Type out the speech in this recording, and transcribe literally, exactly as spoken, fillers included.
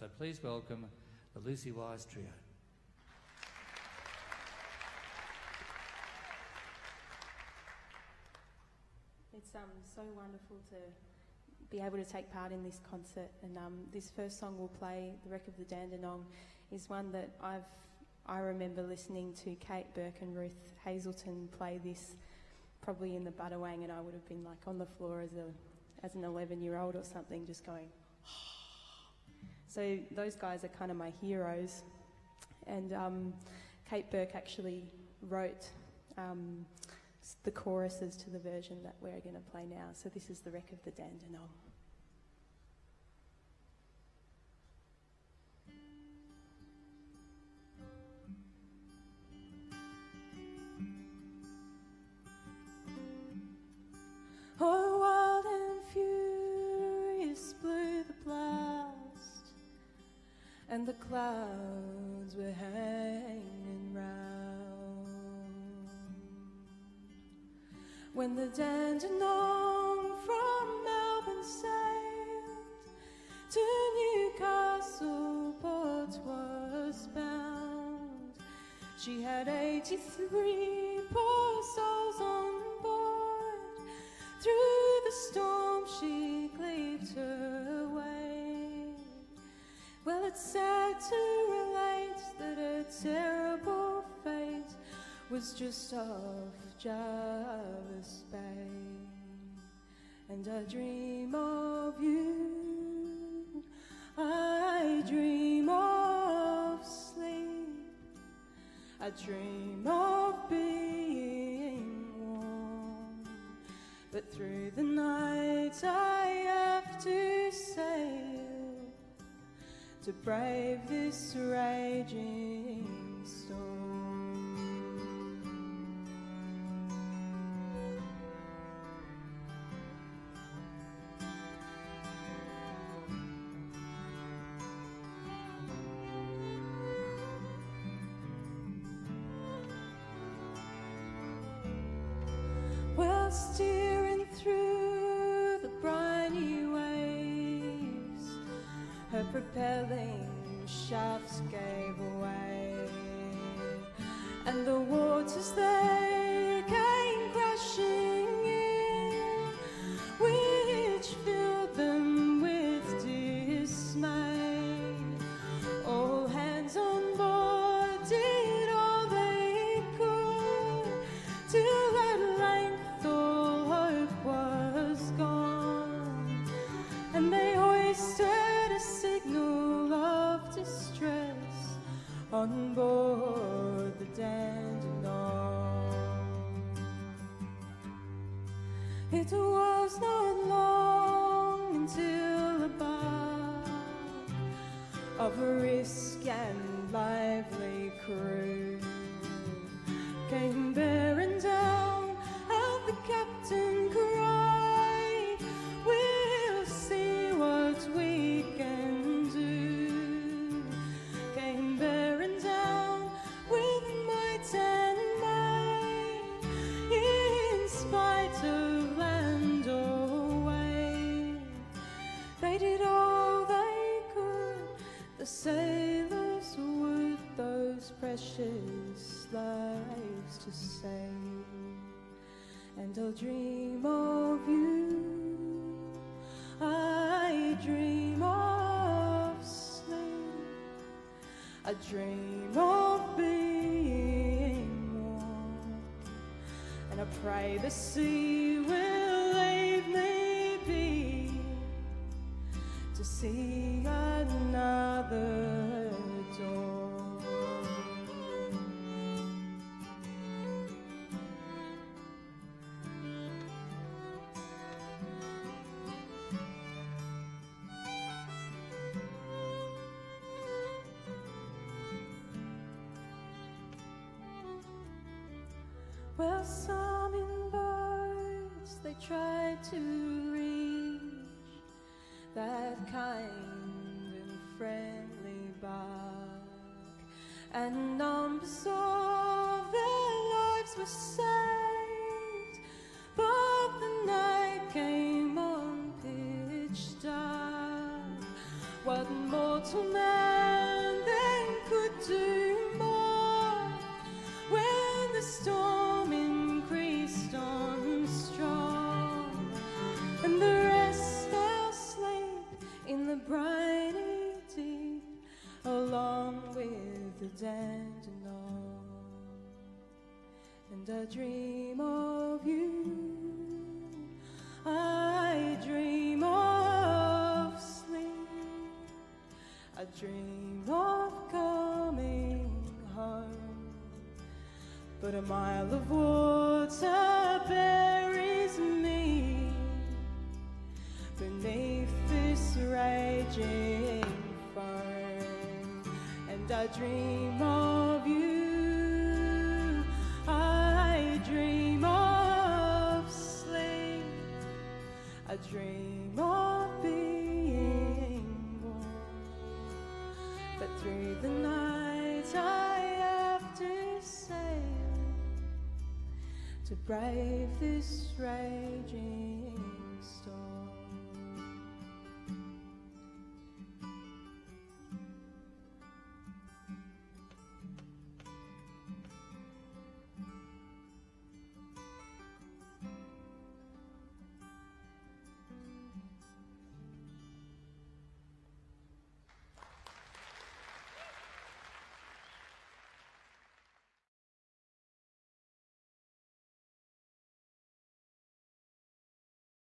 So please welcome the Lucy Wise Trio. It's um, so wonderful to be able to take part in this concert, and um, this first song we'll play, The Wreck of the Dandenong, is one that I've I remember listening to Kate Burke and Ruth Hazelton play this probably in the Budawang, and I would have been like on the floor as a as an eleven year old or something, just going so those guys are kind of my heroes. And um, Kate Burke actually wrote um, the choruses to the version that we're going to play now. So this is The Wreck of the Dandenong. Oh, wild and furious blew the blast, and the clouds were hanging round, when the Dandenong from Melbourne sailed to Newcastle port was bound. She had eighty-three poor souls on board. Through the storm she cleaved her way. Well, it's sad to relate that her terrible fate was just off Jervis Bay. And I dream of you, I dream of sleep, I dream of being. But through the night I have to sail to brave this raging storm. Well, still through the briny waves, her propelling shafts gave way, and the waters they came crashing in, which filled them with dismay. All hands on board did all they could, till at length all hope was gone, and they hoisted a signal of distress on board the Dandenong. It was not long until the bar of a brisk and lively crew came bearing down, and the captain cried, "We'll see what we can do." Came bearing down with might and might, in spite of land or wave. They did all they could, the sailors would, those precious lives to save. And I'll dream of you, I dream of sleep, I dream of being warm, and I pray the sea will leave me be to see another dawn. Well, some in boats they tried to reach that kind and friendly bark, and numbers of their lives were saved. But the night came on pitch dark. What mortal man Dandenong, and I dream of you, I dream of sleep, I dream of coming home, but a mile of water buries me beneath this raging fire. I dream of you, I dream of sleep, I dream of being warm, but through the night I have to sail to brave this raging